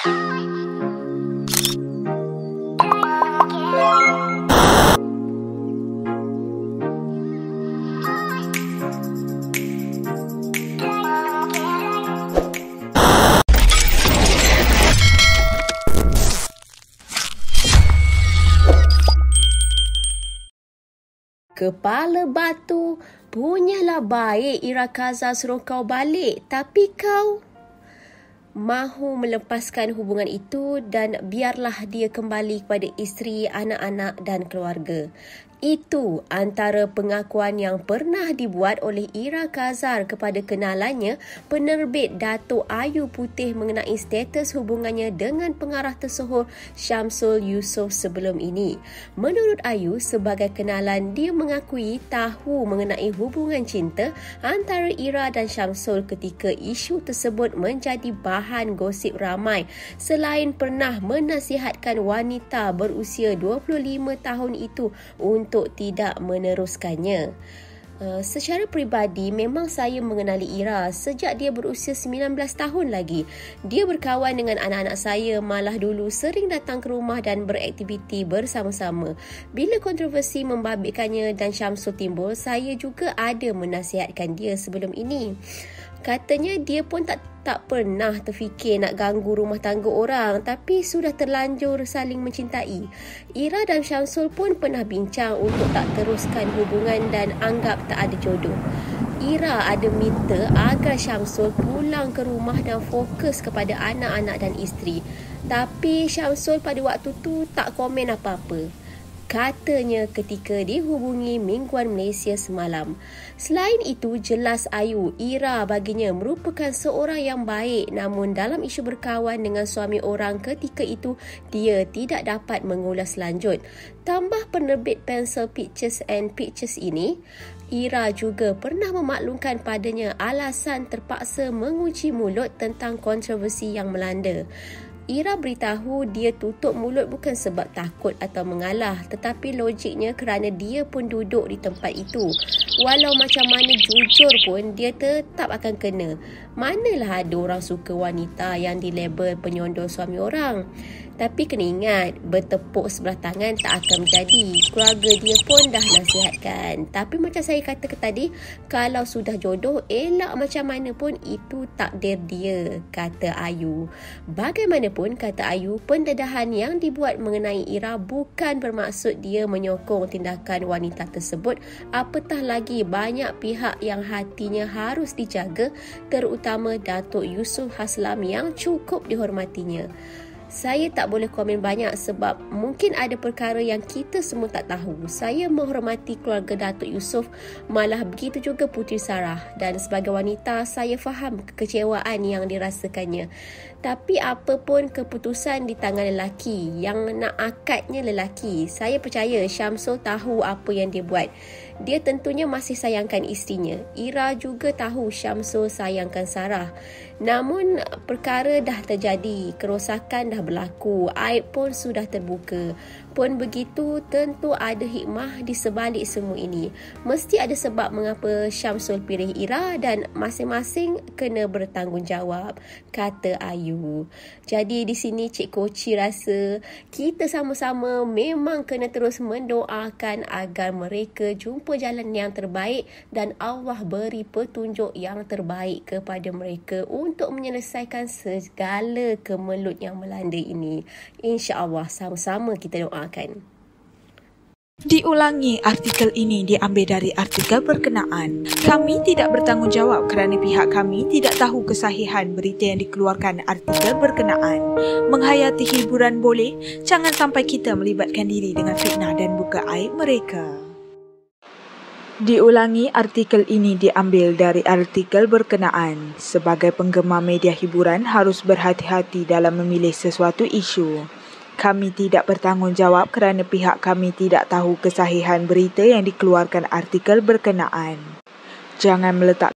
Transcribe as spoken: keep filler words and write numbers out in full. Kepala batu, punyalah baik Ira Kazar suruh kau balik, tapi kau mahu melepaskan hubungan itu dan biarlah dia kembali kepada isteri, anak-anak dan keluarga. Itu antara pengakuan yang pernah dibuat oleh Ira Kazar kepada kenalannya, penerbit Dato Ayu Putih, mengenai status hubungannya dengan pengarah tersohor Syamsul Yusof sebelum ini. Menurut Ayu, sebagai kenalan, dia mengakui tahu mengenai hubungan cinta antara Ira dan Syamsul ketika isu tersebut menjadi bahan gosip ramai, selain pernah menasihatkan wanita berusia dua puluh lima tahun itu untuk untuk tidak meneruskannya. Uh, secara peribadi, memang saya mengenali Ira sejak dia berusia sembilan belas tahun lagi. Dia berkawan dengan anak-anak saya, malah dulu sering datang ke rumah dan beraktiviti bersama-sama. Bila kontroversi membabitkannya dan Syamsul timbul, saya juga ada menasihatkan dia sebelum ini. Katanya dia pun tak tak pernah terfikir nak ganggu rumah tangga orang, tapi sudah terlanjur saling mencintai. Ira dan Syamsul pun pernah bincang untuk tak teruskan hubungan dan anggap tak ada jodoh. Ira ada minta agar Syamsul pulang ke rumah dan fokus kepada anak-anak dan isteri. Tapi Syamsul pada waktu tu tak komen apa-apa, katanya ketika dihubungi Mingguan Malaysia semalam. Selain itu, jelas Ayu, Ira baginya merupakan seorang yang baik, namun dalam isu berkawan dengan suami orang ketika itu, dia tidak dapat mengulas lanjut. Tambah penerbit Pencil Pictures and Pictures ini, Ira juga pernah memaklumkan padanya alasan terpaksa menguji mulut tentang kontroversi yang melanda. Ira beritahu dia tutup mulut bukan sebab takut atau mengalah, tetapi logiknya kerana dia pun duduk di tempat itu. Walau macam mana jujur pun, dia tetap akan kena. Manalah ada orang suka wanita yang dilabel penyondol suami orang. Tapi kena ingat, bertepuk sebelah tangan tak akan menjadi. Keluarga dia pun dah nasihatkan. Tapi macam saya kata tadi, kalau sudah jodoh, elak macam mana pun itu takdir dia, kata Ayu. Bagaimanapun, kata Ayu, pendedahan yang dibuat mengenai Ira bukan bermaksud dia menyokong tindakan wanita tersebut. Apatah lagi banyak pihak yang hatinya harus dijaga, terutama Dato Yusuf Haslam yang cukup dihormatinya. Saya tak boleh komen banyak sebab mungkin ada perkara yang kita semua tak tahu. Saya menghormati keluarga Dato Yusuf, malah begitu juga Puteri Sarah, dan sebagai wanita saya faham kekecewaan yang dirasakannya. Tapi apa pun keputusan di tangan lelaki, yang nak akadnya lelaki. Saya percaya Syamsul tahu apa yang dia buat. Dia tentunya masih sayangkan isterinya. Ira juga tahu Syamsul sayangkan Sarah. Namun perkara dah terjadi, kerosakan dah berlaku, aib pun sudah terbuka. Pun begitu, tentu ada hikmah di sebalik semua ini. Mesti ada sebab mengapa Syamsul pilih Ira dan masing-masing kena bertanggungjawab, kata Ayu. Jadi di sini Cik Koci rasa kita sama-sama memang kena terus mendoakan agar mereka jumpa jalan yang terbaik dan Allah beri petunjuk yang terbaik kepada mereka untuk menyelesaikan segala kemelut yang melanda ini. InsyaAllah sama-sama kita doakan. Diulangi, artikel ini diambil dari artikel berkenaan. Kami tidak bertanggungjawab kerana pihak kami tidak tahu kesahihan berita yang dikeluarkan artikel berkenaan. Menghayati hiburan boleh, jangan sampai kita melibatkan diri dengan fitnah dan buka aib mereka. Diulangi, artikel ini diambil dari artikel berkenaan. Sebagai penggemar media hiburan, harus berhati-hati dalam memilih sesuatu isu. Kami tidak bertanggungjawab kerana pihak kami tidak tahu kesahihan berita yang dikeluarkan artikel berkenaan. Jangan meletak